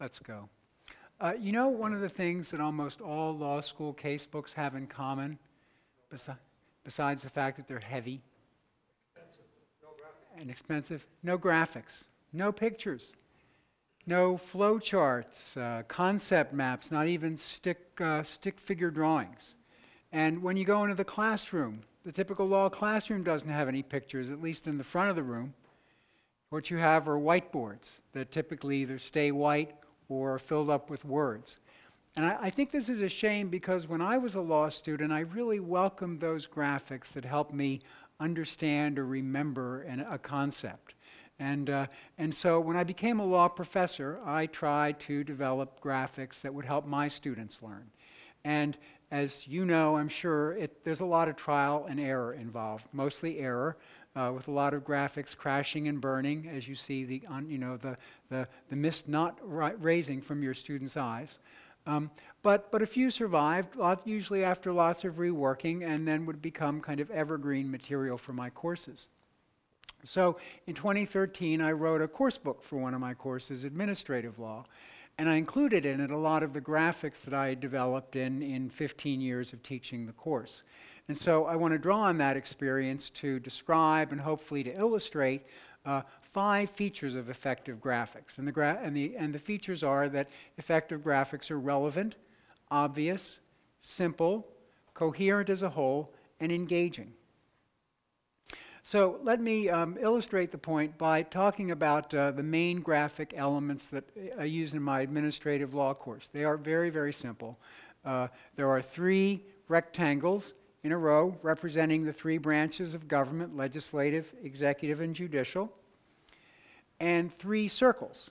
Let's go. You know, one of the things that almost all law school case books have in common, besides the fact that they're heavy and expensive, no graphics, no pictures, no flow charts, concept maps, not even stick figure drawings. And when you go into the classroom, the typical law classroom doesn't have any pictures, at least in the front of the room. What you have are whiteboards that typically either stay white or are filled up with words. And I think this is a shame, because when I was a law student, I really welcomed those graphics that helped me understand or remember a concept. And so when I became a law professor, I tried to develop graphics that would help my students learn. And as you know, I'm sure, there's a lot of trial and error involved, mostly error, with a lot of graphics crashing and burning, as you see the mist not raising from your students' eyes. But a few survived, usually after lots of reworking, and then would become kind of evergreen material for my courses. So in 2013, I wrote a course book for one of my courses, Administrative Law, and I included in it a lot of the graphics that I had developed in 15 years of teaching the course. And so I want to draw on that experience to describe and hopefully to illustrate 5 features of effective graphics. And the features are that effective graphics are relevant, obvious, simple, coherent as a whole, and engaging. So let me illustrate the point by talking about the main graphic elements that I use in my administrative law course. They are very, very simple. There are 3 rectangles in a row representing the 3 branches of government: legislative, executive, and judicial, and 3 circles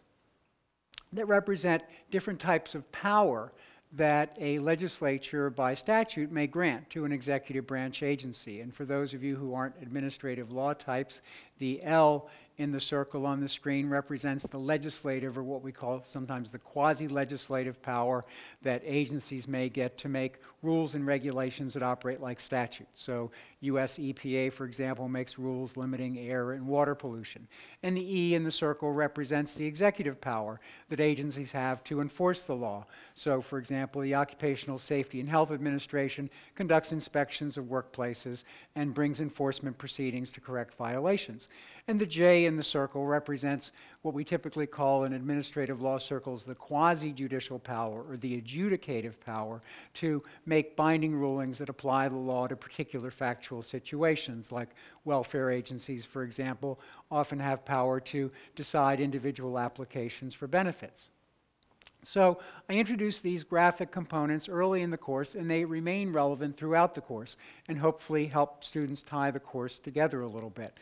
that represent different types of power that a legislature by statute may grant to an executive branch agency. And for those of you who aren't administrative law types, the L in the circle on the screen represents the legislative, or what we call sometimes the quasi-legislative, power that agencies may get to make rules and regulations that operate like statutes. So US EPA, for example, makes rules limiting air and water pollution. And the E in the circle represents the executive power that agencies have to enforce the law. So, for example, the Occupational Safety and Health Administration conducts inspections of workplaces and brings enforcement proceedings to correct violations. And the J in the circle represents what we typically call in administrative law circles the quasi-judicial power, or the adjudicative power, to make binding rulings that apply the law to particular factual situations, like welfare agencies, for example, often have power to decide individual applications for benefits. So I introduced these graphic components early in the course, and they remain relevant throughout the course and hopefully help students tie the course together a little bit.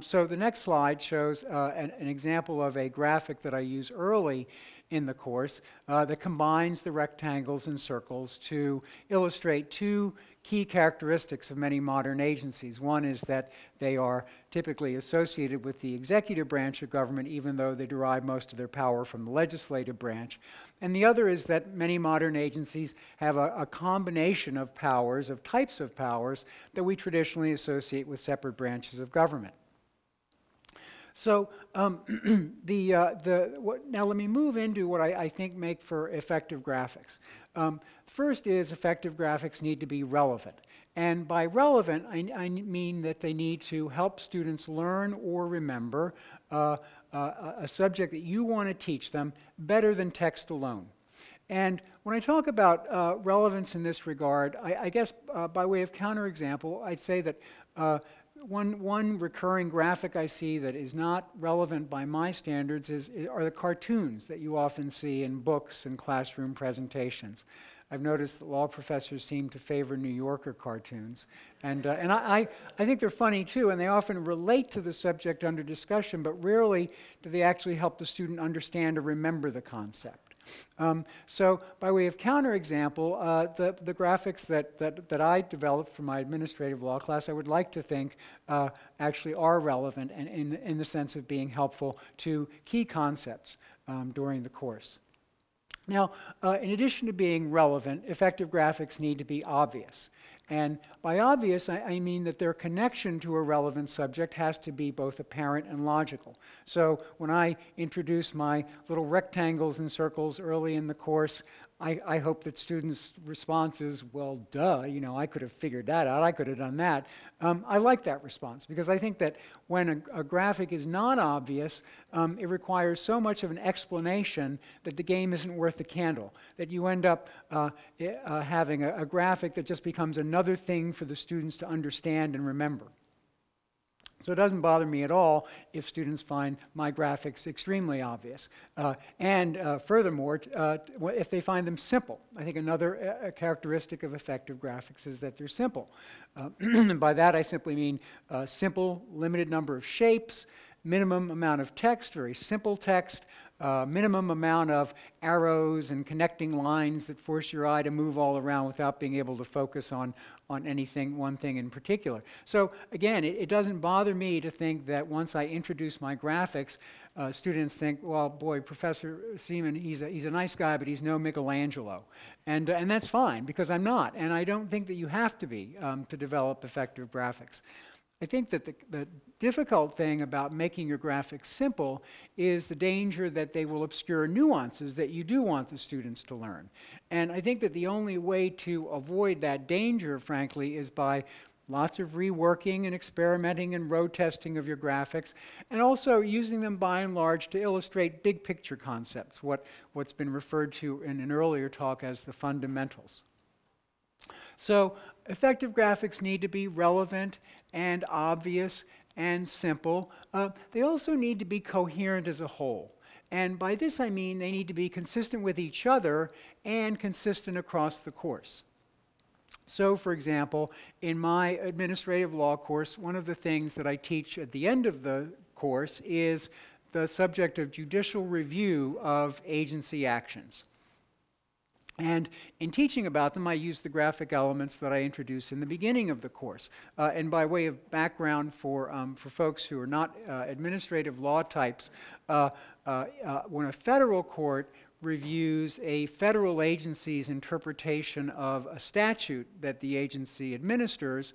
So the next slide shows an example of a graphic that I use early in the course that combines the rectangles and circles to illustrate 2 key characteristics of many modern agencies. One is that they are typically associated with the executive branch of government, even though they derive most of their power from the legislative branch. And the other is that many modern agencies have a combination of powers, of types of powers, that we traditionally associate with separate branches of government. So now let me move into what I think make for effective graphics. First is, effective graphics need to be relevant. And by relevant, I mean that they need to help students learn or remember a subject that you want to teach them better than text alone. And when I talk about relevance in this regard, I guess by way of counterexample, I'd say that one recurring graphic I see that is not relevant by my standards are the cartoons that you often see in books and classroom presentations. I've noticed that law professors seem to favor New Yorker cartoons. And I think they're funny too, and they often relate to the subject under discussion, but rarely do they actually help the student understand or remember the concept. So by way of counterexample, the graphics that I developed for my administrative law class, I would like to think actually are relevant, and in the sense of being helpful to key concepts during the course. Now, in addition to being relevant, effective graphics need to be obvious. And by obvious, I mean that their connection to a relevant subject has to be both apparent and logical. So when I introduce my little rectangles and circles early in the course, I hope that students' response is, well, duh, you know, I could have figured that out, I could have done that. I like that response, because I think that when a graphic is not obvious, it requires so much of an explanation that the game isn't worth the candle, that you end up having a graphic that just becomes another thing for the students to understand and remember. So it doesn't bother me at all if students find my graphics extremely obvious. And furthermore, if they find them simple. I think another characteristic of effective graphics is that they're simple. And by that I simply mean simple, limited number of shapes, minimum amount of text, very simple text, minimum amount of arrows and connecting lines that force your eye to move all around without being able to focus on anything, one thing in particular. So again, it doesn't bother me to think that once I introduce my graphics, students think, well, boy, Professor Seaman, he's a nice guy, but he's no Michelangelo. And that's fine, because I'm not. And I don't think that you have to be to develop effective graphics. I think that the difficult thing about making your graphics simple is the danger that they will obscure nuances that you do want the students to learn. And I think that the only way to avoid that danger, frankly, is by lots of reworking and experimenting and road testing of your graphics, and also using them by and large to illustrate big picture concepts, what's been referred to in an earlier talk as the fundamentals. So effective graphics need to be relevant and obvious and simple. They also need to be coherent as a whole. And by this I mean they need to be consistent with each other and consistent across the course. So, for example, in my administrative law course, one of the things that I teach at the end of the course is the subject of judicial review of agency actions. And in teaching about them, I use the graphic elements that I introduce in the beginning of the course. And by way of background for folks who are not administrative law types, when a federal court reviews a federal agency's interpretation of a statute that the agency administers,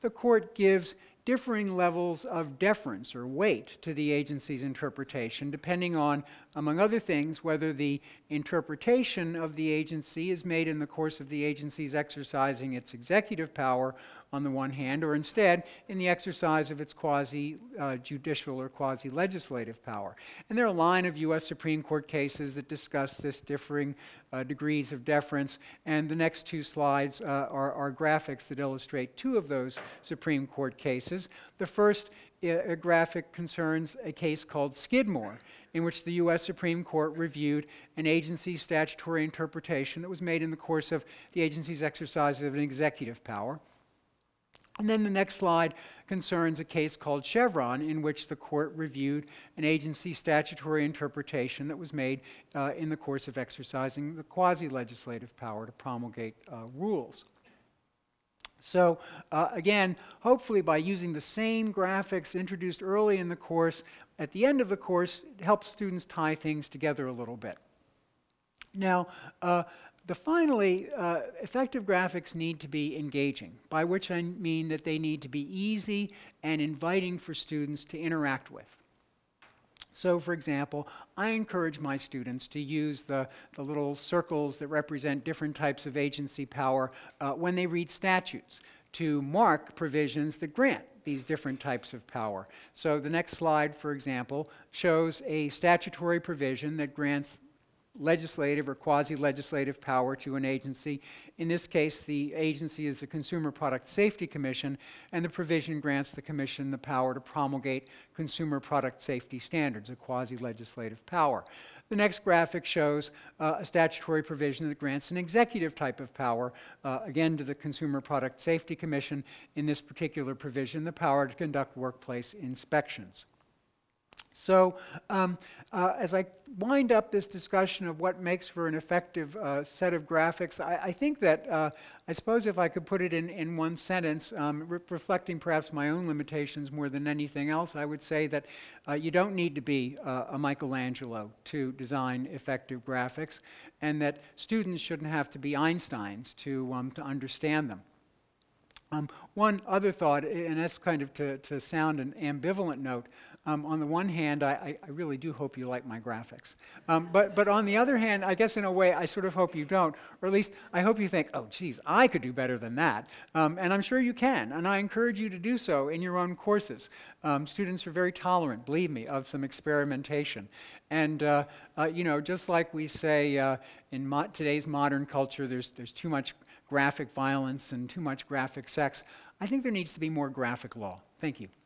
the court gives differing levels of deference or weight to the agency's interpretation, depending on, among other things, whether the interpretation of the agency is made in the course of the agency's exercising its executive power on the one hand, or instead in the exercise of its quasi-judicial or quasi-legislative power. And there are a line of US Supreme Court cases that discuss this differing degrees of deference, and the next two slides are graphics that illustrate two of those Supreme Court cases. The first graphic concerns a case called Skidmore, in which the US Supreme Court reviewed an agency's statutory interpretation that was made in the course of the agency's exercise of an executive power. And then the next slide concerns a case called Chevron, in which the court reviewed an agency statutory interpretation that was made in the course of exercising the quasi-legislative power to promulgate rules. So again, hopefully by using the same graphics introduced early in the course, at the end of the course, it helps students tie things together a little bit. Now, finally, effective graphics need to be engaging, by which I mean that they need to be easy and inviting for students to interact with. So, for example, I encourage my students to use the little circles that represent different types of agency power when they read statutes, to mark provisions that grant these different types of power. So the next slide, for example, shows a statutory provision that grants legislative or quasi-legislative power to an agency. In this case, the agency is the Consumer Product Safety Commission, and the provision grants the Commission the power to promulgate consumer product safety standards, a quasi-legislative power. The next graphic shows a statutory provision that grants an executive type of power, again to the Consumer Product Safety Commission, in this particular provision, the power to conduct workplace inspections. So as I wind up this discussion of what makes for an effective set of graphics, I think that I suppose if I could put it in one sentence, reflecting perhaps my own limitations more than anything else, I would say that you don't need to be a Michelangelo to design effective graphics, and that students shouldn't have to be Einsteins to understand them. One other thought, and that's kind of to sound an ambivalent note, on the one hand, I really do hope you like my graphics. But on the other hand, I guess in a way I sort of hope you don't, or at least I hope you think, oh geez, I could do better than that. And I'm sure you can, and I encourage you to do so in your own courses. Students are very tolerant, believe me, of some experimentation. And you know, just like we say in today's modern culture, there's too much graphic violence and too much graphic sex, I think there needs to be more graphic law. Thank you.